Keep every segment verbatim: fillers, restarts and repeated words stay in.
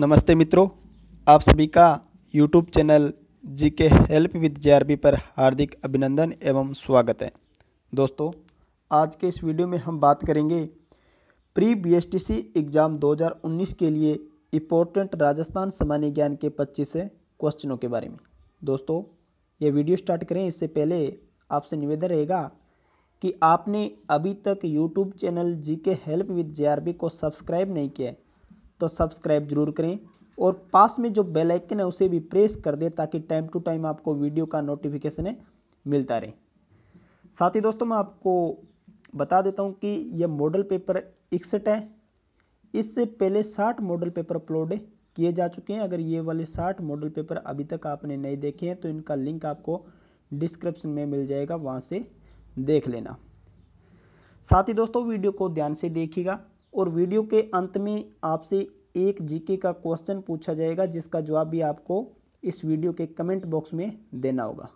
नमस्ते मित्रों, आप सभी का YouTube channel G K help with J R B पर हार्दिक अभिनंदन एवं स्वागत है। दोस्तों, आज के इस वीडियो में हम बात करेंगे pre B S T C exam दो हज़ार उन्नीस के लिए इम्पोर्टेंट राजस्थान सामान्य ज्ञान के पच्चीस क्वेश्चनों के बारे में। दोस्तों, ये वीडियो स्टार्ट करें इससे पहले आपसे निवेदन रहेगा कि आपने अभी तक YouTube channel G K help with J R B को सब्सक्राइब नहीं किया है तो सब्सक्राइब जरूर करें और पास में जो बेल आइकन है उसे भी प्रेस कर दें ताकि टाइम टू टाइम आपको वीडियो का नोटिफिकेशन मिलता रहे। साथ ही दोस्तों, मैं आपको बता देता हूं कि यह मॉडल पेपर इकसठ है। इससे पहले साठ मॉडल पेपर अपलोड किए जा चुके हैं। अगर ये वाले साठ मॉडल पेपर अभी तक आपने नहीं देखे हैं तो इनका लिंक आपको डिस्क्रिप्शन में मिल जाएगा, वहाँ से देख लेना। साथ ही दोस्तों, वीडियो को ध्यान से देखिएगा और वीडियो के अंत में आपसे एक जीके का क्वेश्चन पूछा जाएगा जिसका जवाब भी आपको इस वीडियो के कमेंट बॉक्स में देना होगा।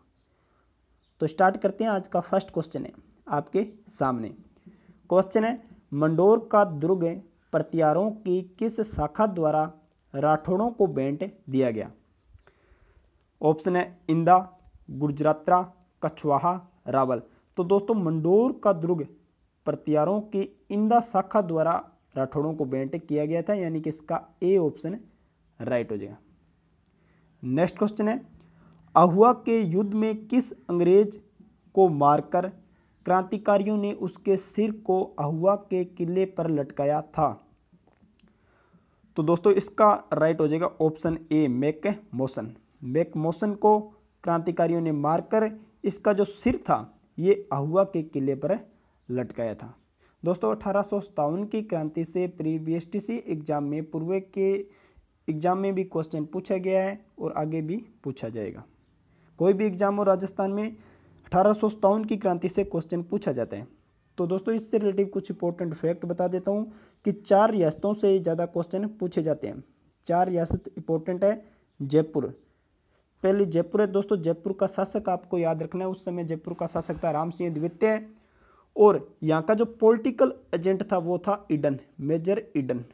तो स्टार्ट करते हैं। आज का फर्स्ट क्वेश्चन है आपके सामने। क्वेश्चन है, मंडोर का दुर्ग प्रतिहारों की किस शाखा द्वारा राठौड़ों को भेंट दिया गया? ऑप्शन है इंदा, गुजरात्रा, कछवाहा, रावल। तो दोस्तों, मंडोर का दुर्ग प्रतिहारों की इंदा शाखा द्वारा राठौड़ों को भेंट किया गया था, यानी कि इसका ए ऑप्शन राइट हो जाएगा। नेक्स्ट क्वेश्चन है, अहुआ के युद्ध में किस अंग्रेज को मारकर क्रांतिकारियों ने उसके सिर को अहुआ के किले पर लटकाया था? तो दोस्तों, इसका राइट हो जाएगा ऑप्शन ए, मैक मोसन। मैक मोसन को क्रांतिकारियों ने मारकर इसका जो सिर था ये अहुआ के किले पर लटकाया था। दोस्तों, अठारह सौ सत्तावन की क्रांति से pre B S T C exam में, पूर्व के एग्जाम में भी क्वेश्चन पूछा गया है और आगे भी पूछा जाएगा। कोई भी एग्जाम हो राजस्थान में अठारह सौ सत्तावन की क्रांति से क्वेश्चन पूछा जाता है। तो दोस्तों, इससे रिलेटिव कुछ इंपॉर्टेंट फैक्ट बता देता हूँ कि चार रियासतों से ज़्यादा क्वेश्चन पूछे जाते हैं। चार रियासत इंपॉर्टेंट है। जयपुर, पहले जयपुर है दोस्तों। जयपुर का शासक आपको याद रखना है, उस समय जयपुर का शासक था राम सिंह द्वितीय, और यहाँ का जो पॉलिटिकल एजेंट था वो था ईडन, मेजर ईडन।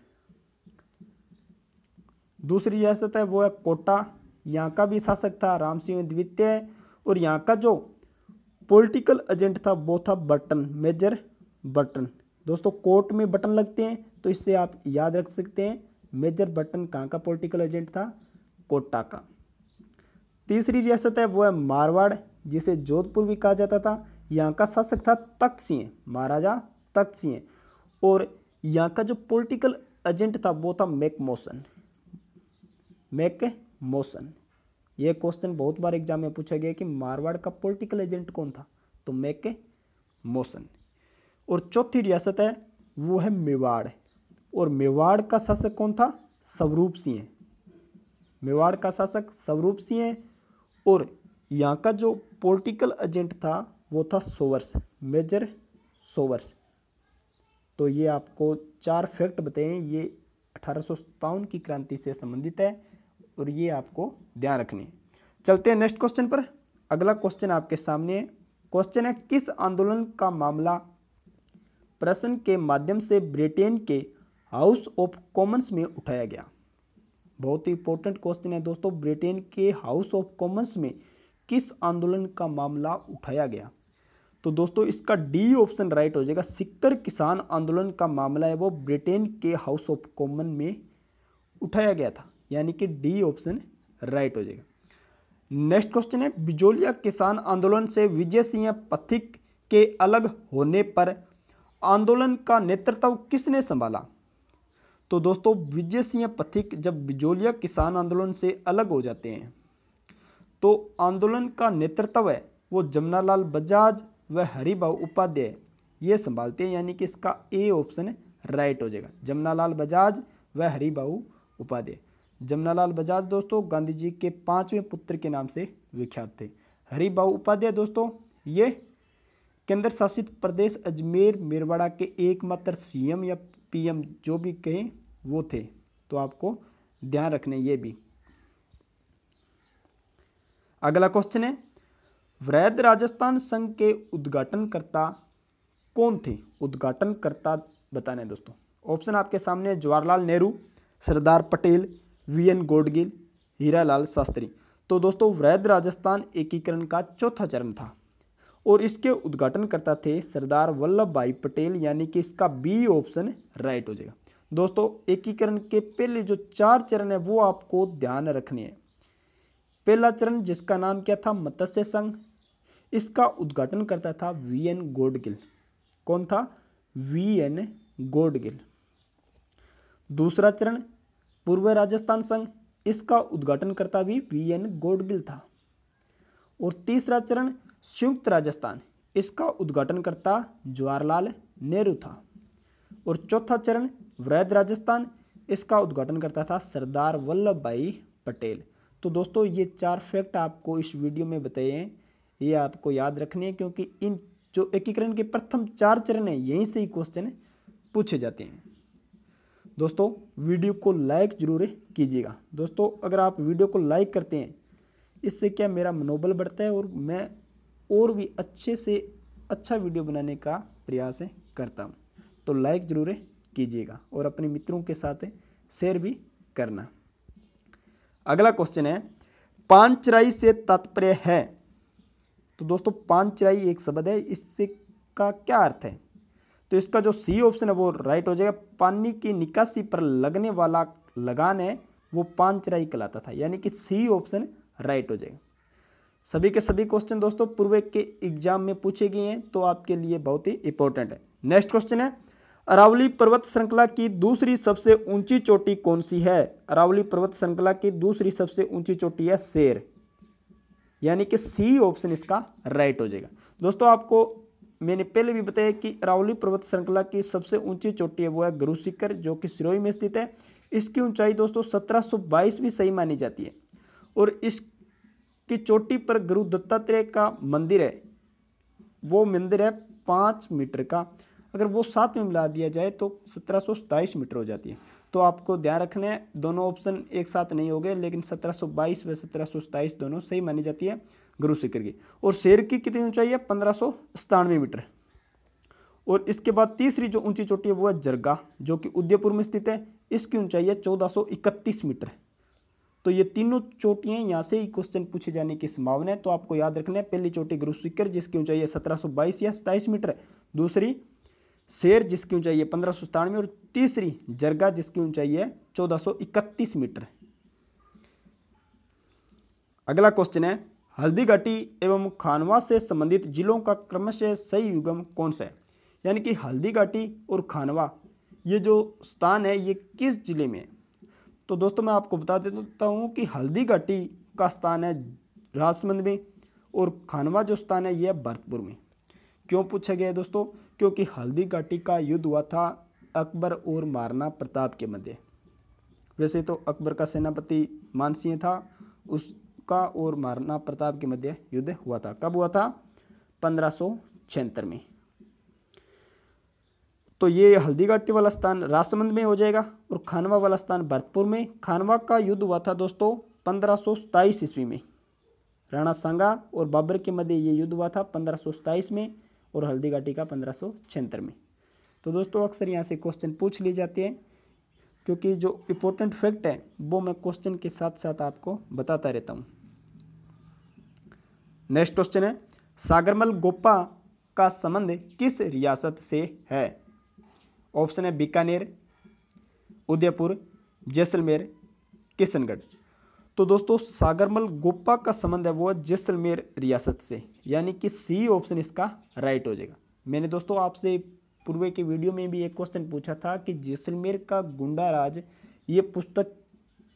दूसरी रियासत है वो है कोटा, यहाँ का भी शासक था राम सिंह द्वितीय, और यहाँ का जो पॉलिटिकल एजेंट था वो था बटन, मेजर बटन। दोस्तों, कोर्ट में बटन लगते हैं तो इससे आप याद रख सकते हैं मेजर बटन कहाँ का पॉलिटिकल एजेंट था, कोटा का। तीसरी रियासत है वो है मारवाड़, जिसे जोधपुर भी कहा जाता था। यहाँ का शासक था तख्त सिंह, महाराजा तख्त सिंह, और यहाँ का जो पॉलिटिकल एजेंट था वो था मैक मोसन, मैक मोसन। ये क्वेश्चन बहुत बार एग्जाम में पूछा गया कि मारवाड़ का पॉलिटिकल एजेंट कौन था, तो मैक मोसन। और चौथी रियासत है वो है मेवाड़, और मेवाड़ का शासक कौन था, स्वरूप सिंह। मेवाड़ का शासक स्वरूप सिंह, और यहाँ का जो पॉलिटिकल एजेंट था वो था सोवर्स, मेजर सोवर्स। तो ये आपको चार फैक्ट बताए, ये अठारह सौ सत्तावन की क्रांति से संबंधित है और ये आपको ध्यान रखने। चलते हैं नेक्स्ट क्वेश्चन पर। अगला क्वेश्चन आपके सामने है। क्वेश्चन है, किस आंदोलन का मामला प्रश्न के माध्यम से ब्रिटेन के हाउस ऑफ कॉमन्स में उठाया गया? बहुत ही इंपॉर्टेंट क्वेश्चन है दोस्तों। ब्रिटेन के हाउस ऑफ कॉमन्स में किस आंदोलन का मामला उठाया गया? तो दोस्तों, इसका डी ऑप्शन राइट हो जाएगा। सिक्कर किसान आंदोलन का मामला है वो ब्रिटेन के हाउस ऑफ कॉमन में उठाया गया था, यानी कि डी ऑप्शन राइट हो जाएगा। नेक्स्ट क्वेश्चन है, बिजोलिया किसान आंदोलन से विजय सिंह पथिक के अलग होने पर आंदोलन का नेतृत्व किसने संभाला? तो दोस्तों, विजय सिंह पथिक जब बिजोलिया किसान आंदोलन से अलग हो जाते हैं तो आंदोलन का नेतृत्व है वो जमुना लाल बजाज व हरि बाबू उपाध्याय ये संभालते हैं, यानी कि इसका ए ऑप्शन राइट हो जाएगा। जमुना लाल बजाज व हरि बाबू उपाध्याय। जमुना लाल बजाज दोस्तों गांधी जी के पांचवें पुत्र के नाम से विख्यात थे। हरि बाबू उपाध्याय दोस्तों ये केंद्र शासित प्रदेश अजमेर मेरवाड़ा के एकमात्र सीएम या पीएम जो भी कहें वो थे। तो आपको ध्यान रखना ये भी। अगला क्वेश्चन है, वृहद राजस्थान संघ के उद्घाटनकर्ता कौन थे? उद्घाटनकर्ता बताने दोस्तों। ऑप्शन आपके सामने, जवाहरलाल नेहरू, सरदार पटेल, वी एन गोडगिल, हीरालाल शास्त्री। तो दोस्तों वैध राजस्थान एकीकरण का चौथा चरण था और इसके उद्घाटनकर्ता थे सरदार वल्लभ भाई पटेल, यानी कि इसका बी ऑप्शन राइट हो जाएगा। दोस्तों एकीकरण के पहले जो चार चरण है वो आपको ध्यान रखने हैं। पहला चरण जिसका नाम क्या था, मत्स्य संघ, इसका उद्घाटन करता था वी एन गोडगिल। कौन था? V N Gadgil. दूसरा चरण पूर्व राजस्थान संघ, इसका उद्घाटन करता भी वी एन गोडगिल था। और तीसरा चरण संयुक्त राजस्थान, इसका उद्घाटन करता जवाहरलाल नेहरू था। और चौथा चरण वृहद राजस्थान, इसका उद्घाटन करता था सरदार वल्लभ भाई पटेल। तो दोस्तों ये चार फैक्ट आपको इस वीडियो में बताए हैं, ये आपको याद रखने हैं क्योंकि इन जो एकीकरण के प्रथम चार चरण हैं यहीं से ही क्वेश्चन पूछे जाते हैं। दोस्तों वीडियो को लाइक जरूर कीजिएगा। दोस्तों अगर आप वीडियो को लाइक करते हैं इससे क्या मेरा मनोबल बढ़ता है और मैं और भी अच्छे से अच्छा वीडियो बनाने का प्रयास करता हूँ। तो लाइक जरूर कीजिएगा और अपने मित्रों के साथ शेयर भी करना। अगला क्वेश्चन है, पांचराई से तात्पर्य है। तो दोस्तों पांचराई एक शब्द है, इससे का क्या अर्थ है? तो इसका जो सी ऑप्शन है वो राइट हो जाएगा। पानी की निकासी पर लगने वाला लगान है वो पांचराई कहलाता था, यानी कि सी ऑप्शन राइट हो जाएगा। सभी के सभी क्वेश्चन दोस्तों पूर्व के एग्जाम में पूछे गए हैं तो आपके लिए बहुत ही इंपॉर्टेंट है। नेक्स्ट क्वेश्चन है, अरावली पर्वत श्रृंखला की दूसरी सबसे ऊंची चोटी कौन सी है? अरावली पर्वत श्रृंखला की दूसरी सबसे ऊंची चोटी है सेर, यानी कि सी ऑप्शन इसका राइट हो जाएगा। दोस्तों आपको मैंने पहले भी बताया कि अरावली पर्वत श्रृंखला की सबसे ऊंची चोटी है वो है गुरु शिखर, जो कि सिरोही में स्थित है। इसकी ऊंचाई दोस्तों सत्रह सौ बाईस भी सही मानी जाती है और इसकी चोटी पर गुरु दत्तात्रेय का मंदिर है, वो मंदिर है पाँच मीटर का, अगर वो साथ में मिला दिया जाए तो सत्रह सौ सताईस मीटर हो जाती है। तो आपको ध्यान रखना है दोनों ऑप्शन एक साथ नहीं हो गए, लेकिन सत्रह सौ बाईस व सत्रह सौ सताईस दोनों सही मानी जाती है गुरु शिखर की। और शेर की कितनी ऊंचाई है? पंद्रह सौ सतानवे मीटर। और इसके बाद तीसरी जो ऊंची चोटी है वो है जरगा, जो कि उदयपुर में स्थित है। इसकी ऊंचाई है चौदह सौ इकतीस मीटर। तो ये तीनों चोटियाँ यहाँ से ही क्वेश्चन पूछे जाने की संभावना है, तो आपको याद रखना है। पहली चोटी गुरु शिखर जिसकी ऊंचाई है सत्रह सौ बाईस या सताईस मीटर, दूसरी शेर जिसकी ऊंचाई है पंद्रह सौ सतानवे और तीसरी जरगा जिसकी ऊंचाई है चौदह सौ इकतीस मीटर। अगला क्वेश्चन है, हल्दी घाटी एवं खानवा से संबंधित जिलों का क्रमशः सही युग्म कौन सा है? यानी कि हल्दी घाटी और खानवा ये जो स्थान है ये किस जिले में है? तो दोस्तों मैं आपको बता देता हूँ कि हल्दी घाटी का स्थान है राजसमंद में और खानवा जो स्थान है यह भरतपुर में। क्यों पूछा गया है दोस्तों? क्योंकि हल्दी घाटी का युद्ध हुआ था अकबर और महाराणा प्रताप के मध्य। वैसे तो अकबर का सेनापति मानसिंह था, उसका और महाराणा प्रताप के मध्य युद्ध हुआ था। कब हुआ था? पंद्रह सौ छिहत्तर में। तो ये हल्दी घाटी वाला स्थान राजसमंद में हो जाएगा और खानवा वाला स्थान भरतपुर में। खानवा का युद्ध हुआ था दोस्तों पंद्रह सौ सताईस ईस्वी में, राणा सांगा और बाबर के मध्य ये युद्ध हुआ था पंद्रह सौ सताईस में और हल्दी घाटी का पंद्रह सौ छिहत्तर में। तो दोस्तों अक्सर यहाँ से क्वेश्चन पूछ लिए जाते हैं क्योंकि जो इम्पोर्टेंट फैक्ट है वो मैं क्वेश्चन के साथ साथ आपको बताता रहता हूँ। नेक्स्ट क्वेश्चन है, सागरमल गोपा का संबंध किस रियासत से है? ऑप्शन है बीकानेर, उदयपुर, जैसलमेर, किशनगढ़। तो दोस्तों सागरमल गोपा का संबंध है वो जैसलमेर रियासत से, यानी कि सी ऑप्शन इसका राइट हो जाएगा। मैंने दोस्तों आपसे पूर्व के वीडियो में भी एक क्वेश्चन पूछा था कि जैसलमेर का गुंडा राज ये पुस्तक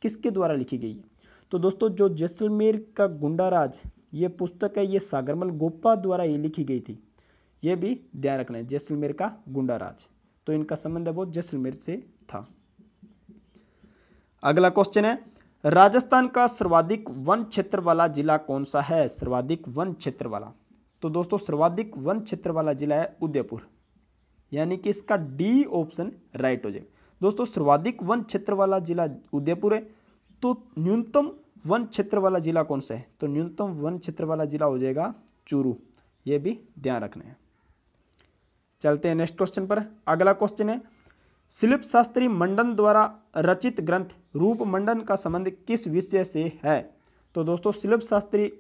किसके द्वारा लिखी गई है? तो दोस्तों जो जैसलमेर का गुंडा राज ये पुस्तक है ये सागरमल गोपा द्वारा ये लिखी गई थी, ये भी ध्यान रखना है। जैसलमेर का गुंडा राज, तो इनका संबंध है वो जैसलमेर से था। अगला क्वेश्चन है, राजस्थान का सर्वाधिक वन क्षेत्र वाला जिला कौन सा है? सर्वाधिक वन क्षेत्र वाला, तो दोस्तों सर्वाधिक वन क्षेत्र वाला जिला है उदयपुर, यानी कि इसका डी ऑप्शन राइट हो जाएगा। दोस्तों सर्वाधिक वन क्षेत्र वाला जिला उदयपुर है, तो न्यूनतम वन क्षेत्र वाला जिला कौन सा है? तो न्यूनतम वन क्षेत्र वाला जिला हो जाएगा चूरू, ये भी ध्यान रखना है। चलते हैं नेक्स्ट क्वेश्चन पर। अगला क्वेश्चन है, शिल्प शास्त्री मंडन द्वारा रचित ग्रंथ रूप मंडन का संबंध किस विषय से है? तो दोस्तों शिल्प शास्त्री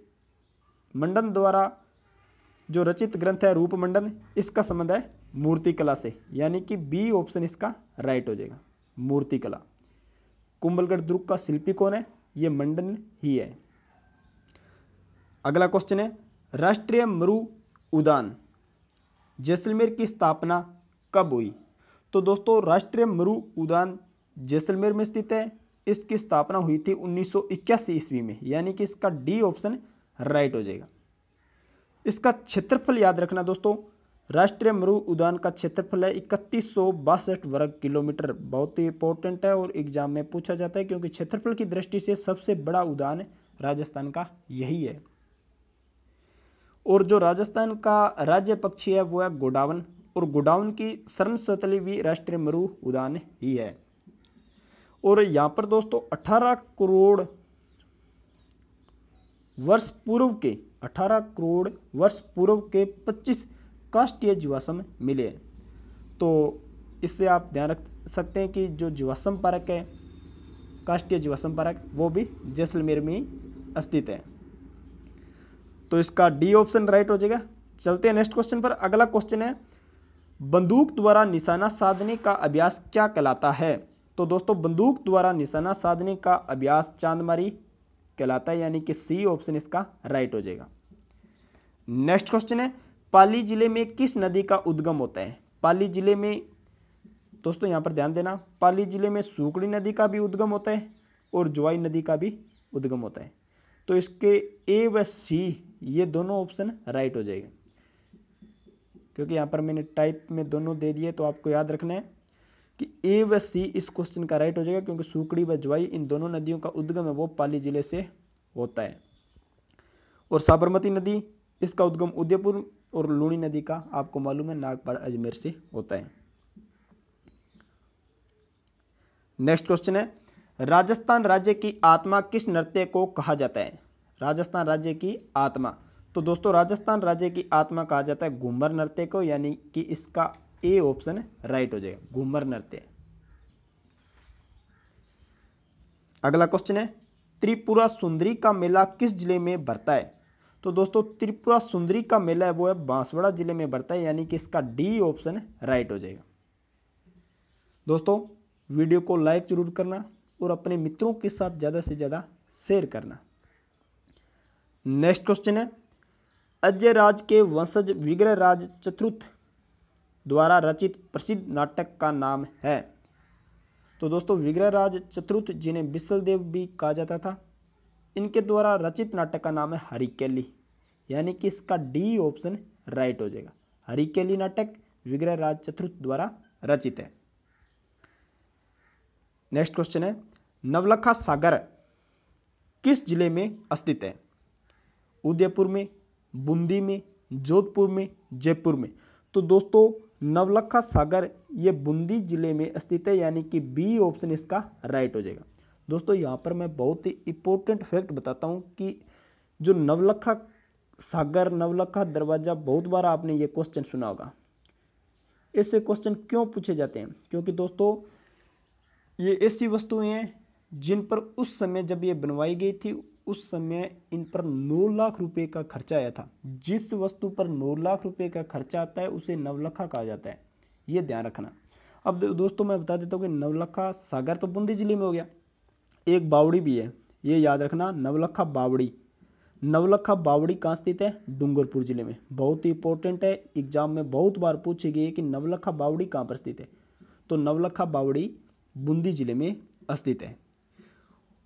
मंडन द्वारा जो रचित ग्रंथ है रूप मंडन, इसका संबंध है मूर्तिकला से, यानी कि बी ऑप्शन इसका राइट हो जाएगा, मूर्तिकला। कुंभलगढ़ दुर्ग का शिल्पी कौन है? ये मंडन ही है। अगला क्वेश्चन है राष्ट्रीय मरु उद्यान जैसलमेर की स्थापना कब हुई? तो दोस्तों राष्ट्रीय मरु उद्यान जैसलमेर में स्थित है, इसकी स्थापना हुई थी उन्नीस सौ इक्यासी ईस्वी में, यानी कि इसका डी ऑप्शन राइट हो जाएगा। इसका क्षेत्रफल याद रखना दोस्तों, राष्ट्रीय मरु उद्यान का क्षेत्रफल है इकतीस सौ बासठ वर्ग किलोमीटर, बहुत ही इंपॉर्टेंट है और एग्जाम में पूछा जाता है, क्योंकि क्षेत्रफल की दृष्टि से सबसे बड़ा उद्यान राजस्थान का यही है। और जो राजस्थान का राज्य पक्षी है वो है गोडावन, और गोडावन की शरण सतली भी राष्ट्रीय मरु उद्यान ही है। और यहाँ पर दोस्तों अठारह करोड़ वर्ष पूर्व के अठारह करोड़ वर्ष पूर्व के पच्चीस काष्ठीय जीवाश्म मिले हैं। तो इससे आप ध्यान रख सकते हैं कि जो जीवाश्म पार्क है, काष्ठीय जीवाश्म पार्क, वो भी जैसलमेर में ही स्थित है। तो इसका डी ऑप्शन राइट हो जाएगा। चलते हैं नेक्स्ट क्वेश्चन पर। अगला क्वेश्चन है बंदूक द्वारा निशाना साधने का अभ्यास क्या कहलाता है? तो दोस्तों बंदूक द्वारा निशाना साधने का अभ्यास चांदमारी कहलाता है, यानी कि सी ऑप्शन इसका राइट हो जाएगा। नेक्स्ट क्वेश्चन है पाली जिले में किस नदी का उद्गम होता है? पाली जिले में दोस्तों यहाँ पर ध्यान देना, पाली जिले में सूकड़ी नदी का भी उद्गम होता है और जोवाई नदी का भी उद्गम होता है। तो इसके ए व सी ये दोनों ऑप्शन राइट हो जाएगा, क्योंकि यहाँ पर मैंने टाइप में दोनों दे दिए, तो आपको याद रखना है कि ए व सी इस क्वेश्चन का राइट हो जाएगा, क्योंकि सूकड़ी व जोवाई इन दोनों नदियों का उद्गम है वो पाली जिले से होता है। और साबरमती नदी इसका उद्गम उदयपुर, और लूणी नदी का आपको मालूम है नागपाड़ अजमेर से होता है। नेक्स्ट क्वेश्चन है राजस्थान राज्य की आत्मा किस नृत्य को कहा जाता है? राजस्थान राज्य की आत्मा, तो दोस्तों राजस्थान राज्य की आत्मा कहा जाता है घूमर नृत्य को, यानी कि इसका ए ऑप्शन राइट हो जाएगा, घूमर नृत्य। अगला क्वेश्चन है त्रिपुरा सुंदरी का मेला किस जिले में भरता है? तो दोस्तों त्रिपुरा सुंदरी का मेला है वो है बांसवाड़ा जिले में भरता है, यानी कि इसका डी ऑप्शन राइट हो जाएगा। दोस्तों वीडियो को लाइक जरूर करना और अपने मित्रों के साथ ज़्यादा से ज़्यादा शेयर करना। नेक्स्ट क्वेश्चन है अजय राज के वंशज विग्रह राज चतुर्थ द्वारा रचित प्रसिद्ध नाटक का नाम है? तो दोस्तों विग्रह राज चतुर्थ, जिन्हें बिसलदेव भी कहा जाता था, इनके द्वारा रचित नाटक का नाम है हरिकेली, यानी कि इसका डी ऑप्शन राइट हो जाएगा। हरिकेली नाटक विग्रह राज चतुर्थ द्वारा रचित है। नेक्स्ट क्वेश्चन है नवलखा सागर किस जिले में स्थित है? उदयपुर में, बूंदी में, जोधपुर में, जयपुर में। तो दोस्तों नवलखा सागर ये बूंदी जिले में स्थित है, यानी कि बी ऑप्शन इसका राइट हो जाएगा। दोस्तों यहाँ पर मैं बहुत ही इम्पोर्टेंट फैक्ट बताता हूँ कि जो नवलखा सागर, नवलखा दरवाज़ा, बहुत बार आपने ये क्वेश्चन सुना होगा। इससे क्वेश्चन क्यों पूछे जाते हैं? क्योंकि दोस्तों ये ऐसी वस्तुएं हैं जिन पर उस समय जब ये बनवाई गई थी, उस समय इन पर नौ लाख रुपए का खर्चा आया था। जिस वस्तु पर नौ लाख रुपए का खर्चा आता है उसे नवलखा कहा जाता है, ये ध्यान रखना। अब दोस्तों मैं बता देता हूँ कि नवलखा सागर तो बूंदी जिले में हो गया, एक बावड़ी भी है, ये याद रखना, नवलखा बावड़ी। नवलखा बावड़ी कहाँ स्थित है? डूंगरपुर जिले में। बहुत ही इंपॉर्टेंट है, एग्जाम में बहुत बार पूछी गई है कि नवलखा बावड़ी कहाँ पर स्थित है। तो नवलखा बावड़ी बूंदी जिले में स्थित है।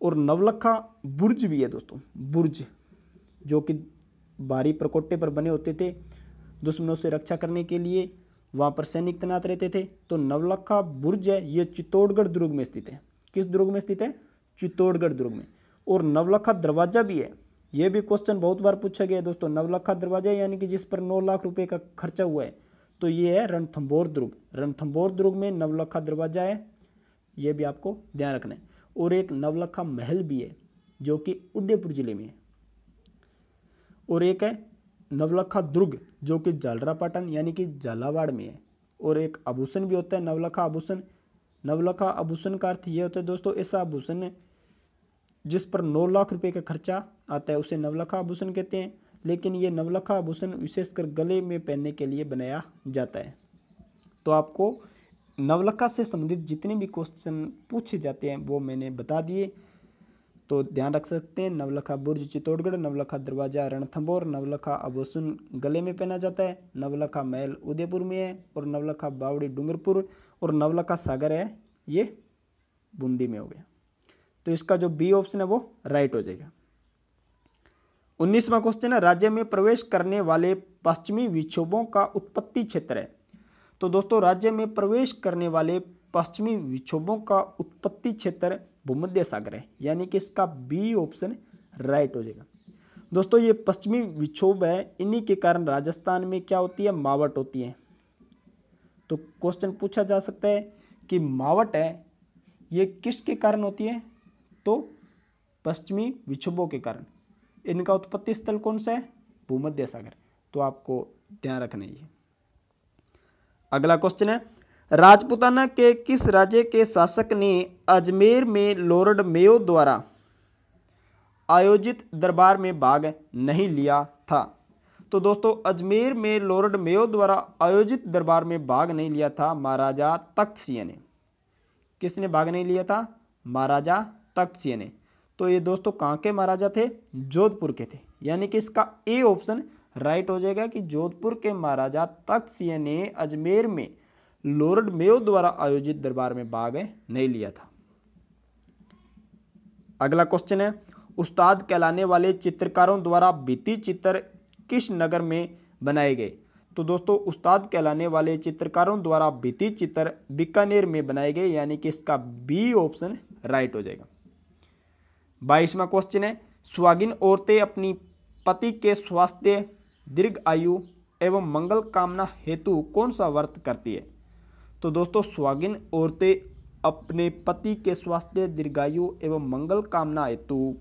और नवलखा बुर्ज भी है दोस्तों, बुर्ज जो कि भारी प्रकोटे पर बने होते थे, दुश्मनों से रक्षा करने के लिए वहाँ पर सैनिक तैनात रहते थे। तो नवलखा बुर्ज है ये चित्तौड़गढ़ दुर्ग में स्थित है। किस दुर्ग में स्थित है? चित्तौड़गढ़ दुर्ग में। और नवलखा दरवाज़ा भी है, ये भी क्वेश्चन बहुत बार पूछा गया है दोस्तों। नवलखा दरवाज़ा यानी कि जिस पर नौ लाख रुपये का खर्चा हुआ है, तो ये है रणथंबोर दुर्ग। रणथंबोर दुर्ग में नवलखा दरवाज़ा है, ये भी आपको ध्यान रखना है। और एक नवलखा महल भी है जो कि उदयपुर जिले में है। और एक है नवलखा दुर्ग जो कि जालरापाटन यानी कि झालावाड़ में है। और एक आभूषण भी होता है नवलखा आभूषण, नवलखा आभूषण का अर्थ यह होता है दोस्तों ऐसा आभूषण जिस पर नौ लाख रुपए का खर्चा आता है उसे नवलखा आभूषण कहते हैं, लेकिन ये नवलखा आभूषण विशेषकर गले में पहनने के लिए बनाया जाता है। तो आपको नवलखा से संबंधित जितने भी क्वेश्चन पूछे जाते हैं वो मैंने बता दिए, तो ध्यान रख सकते हैं। नवलखा बुर्ज चित्तौड़गढ़, नवलखा दरवाजा रणथंबोर, नवलखा आभूषण गले में पहना जाता है, नवलखा महल उदयपुर में है, और नवलखा बावड़ी डूंगरपुर और नवलखा सागर है ये बूंदी में हो गया। तो इसका जो बी ऑप्शन है वो राइट हो जाएगा। उन्नीसवां क्वेश्चन है राज्य में प्रवेश करने वाले पश्चिमी विक्षोभों का उत्पत्ति क्षेत्र है। तो दोस्तों राज्य में प्रवेश करने वाले पश्चिमी विक्षोभों का उत्पत्ति क्षेत्र भूमध्य सागर है, यानी कि इसका बी ऑप्शन राइट हो जाएगा। दोस्तों ये पश्चिमी विक्षोभ है, इन्हीं के कारण राजस्थान में क्या होती है, मावट होती है। तो क्वेश्चन पूछा जा सकता है कि मावट है ये किसके कारण होती है, तो पश्चिमी विक्षोभों के कारण। इनका उत्पत्ति स्थल कौन सा है, भूमध्य सागर, तो आपको ध्यान रखना है। अगला क्वेश्चन है राजपूताना के किस राज्य के शासक ने अजमेर में लॉर्ड मेयो द्वारा आयोजित दरबार में भाग नहीं लिया था। तो दोस्तों अजमेर में लॉर्ड मेयो द्वारा आयोजित दरबार में भाग नहीं लिया था महाराजा तख्त सिंह ने। किसने भाग नहीं लिया था, महाराजा तख्त सिंह ने। तो ये दोस्तों कहाँ के महाराजा थे, जोधपुर के थे, यानी कि इसका ए ऑप्शन राइट हो जाएगा कि जोधपुर के महाराजा तख्त सिंह ने अजमेर में लॉर्ड मेयो द्वारा आयोजित दरबार में भाग नहीं लिया था। अगला क्वेश्चन है उस्ताद कहलाने वाले चित्रकारों द्वारा भित्ति चित्र किस नगर में बनाए गए। तो दोस्तों उस्ताद कहलाने वाले चित्रकारों द्वारा भित्ति चित्र बीकानेर में बनाए गए, यानी कि इसका बी ऑप्शन राइट हो जाएगा। बाईसवां क्वेश्चन है सुहागिन औरतें अपनी पति के स्वास्थ्य, दीर्घ आयु एवं मंगल कामना हेतु कौन सा व्रत करती है। तो दोस्तों सुहागिन औरतें अपने पति के स्वास्थ्य, दीर्घायु एवं मंगल कामना हेतु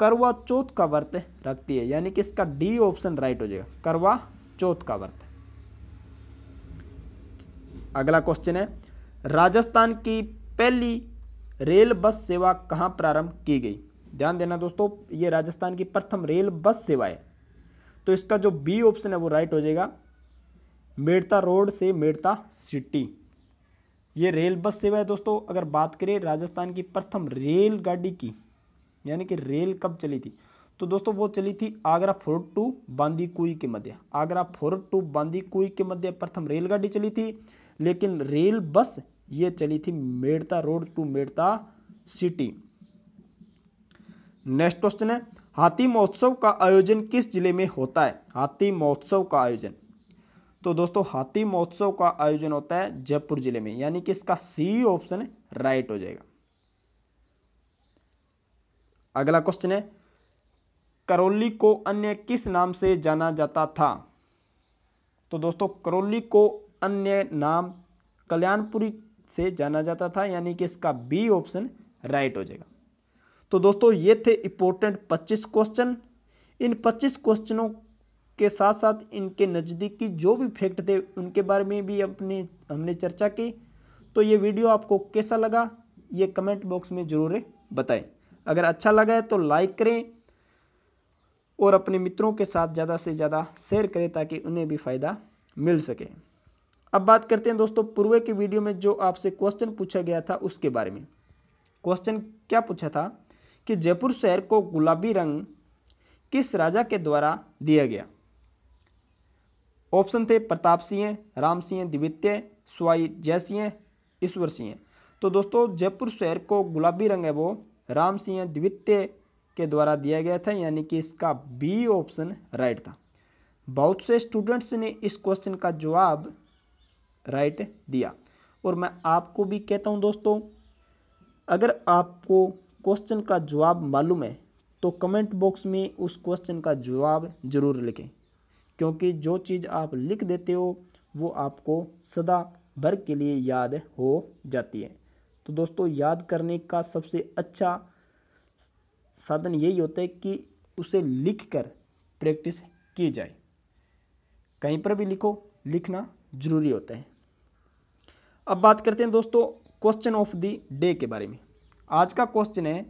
करवा चौथ का व्रत रखती है, यानी कि इसका डी ऑप्शन राइट हो जाएगा, करवा चौथ का व्रत। अगला क्वेश्चन है राजस्थान की पहली रेल बस सेवा कहाँ प्रारंभ की गई। ध्यान देना दोस्तों ये राजस्थान की प्रथम रेल बस सेवा है, तो इसका जो बी ऑप्शन है वो राइट हो जाएगा, मेड़ता रोड से मेड़ता सिटी, ये रेल बस सेवा है। दोस्तों अगर बात करें राजस्थान की प्रथम रेलगाड़ी की, यानी कि रेल कब चली थी, तो दोस्तों वो चली थी आगरा फोर्ट टू बांदीकुई के मध्य, आगरा फोर्ट टू बांदीकुई के मध्य प्रथम रेलगाड़ी चली थी, लेकिन रेल बस ये चली थी Merta road to Merta city. Next question है हाथी महोत्सव का आयोजन किस जिले में होता है। हाथी महोत्सव का आयोजन, तो दोस्तों हाथी महोत्सव का आयोजन होता है जयपुर जिले में, यानी कि इसका सी ऑप्शन राइट हो जाएगा। अगला क्वेश्चन है करौली को अन्य किस नाम से जाना जाता था। तो दोस्तों करौली को अन्य नाम कल्याणपुरी से जाना जाता था, यानी कि इसका बी ऑप्शन राइट हो जाएगा। तो दोस्तों ये थे इंपॉर्टेंट पच्चीस क्वेश्चन। इन पच्चीस क्वेश्चनों के साथ साथ इनके नज़दीकी जो भी फैक्ट थे उनके बारे में भी अपने हमने चर्चा की। तो ये वीडियो आपको कैसा लगा ये कमेंट बॉक्स में ज़रूर बताएं। अगर अच्छा लगा है तो लाइक करें और अपने मित्रों के साथ ज़्यादा से ज़्यादा शेयर करें ताकि उन्हें भी फ़ायदा मिल सके। अब बात करते हैं दोस्तों पूर्व के वीडियो में जो आपसे क्वेश्चन पूछा गया था उसके बारे में। क्वेश्चन क्या पूछा था कि जयपुर शहर को गुलाबी रंग किस राजा के द्वारा दिया गया। ऑप्शन थे प्रताप सिंह, राम सिंह द्वितीय, स्वाई जय सिंह, ईश्वर सिंह। तो दोस्तों जयपुर शहर को गुलाबी रंग है वो राम सिंह द्वितीय के द्वारा दिया गया था, यानी कि इसका बी ऑप्शन राइट था। बहुत से स्टूडेंट्स ने इस क्वेश्चन का जवाब राइट दिया और मैं आपको भी कहता हूं दोस्तों अगर आपको क्वेश्चन का जवाब मालूम है तो कमेंट बॉक्स में उस क्वेश्चन का जवाब जरूर लिखें, क्योंकि जो चीज़ आप लिख देते हो वो आपको सदा भर के लिए याद हो जाती है। तो दोस्तों याद करने का सबसे अच्छा साधन यही होता है कि उसे लिखकर प्रैक्टिस की जाए। कहीं पर भी लिखो, लिखना जरूरी होता है। अब बात करते हैं दोस्तों क्वेश्चन ऑफ द डे के बारे में। आज का क्वेश्चन है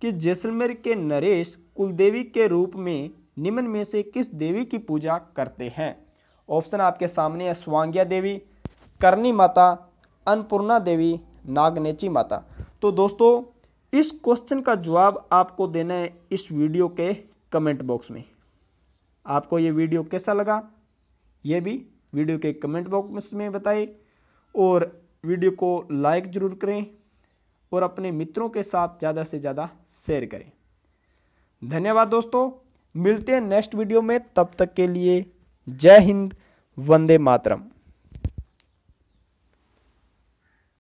कि जैसलमेर के नरेश कुलदेवी के रूप में निम्न में से किस देवी की पूजा करते हैं। ऑप्शन आपके सामने है स्वांग्या देवी, करणी माता, अन्नपूर्णा देवी, नागनेची माता। तो दोस्तों इस क्वेश्चन का जवाब आपको देना है इस वीडियो के कमेंट बॉक्स में। आपको ये वीडियो कैसा लगा ये भी वीडियो के कमेंट बॉक्स में बताएं और वीडियो को लाइक ज़रूर करें और अपने मित्रों के साथ ज़्यादा से ज़्यादा शेयर करें। धन्यवाद दोस्तों, मिलते हैं नेक्स्ट वीडियो में। तब तक के लिए जय हिंद, वंदे मातरम।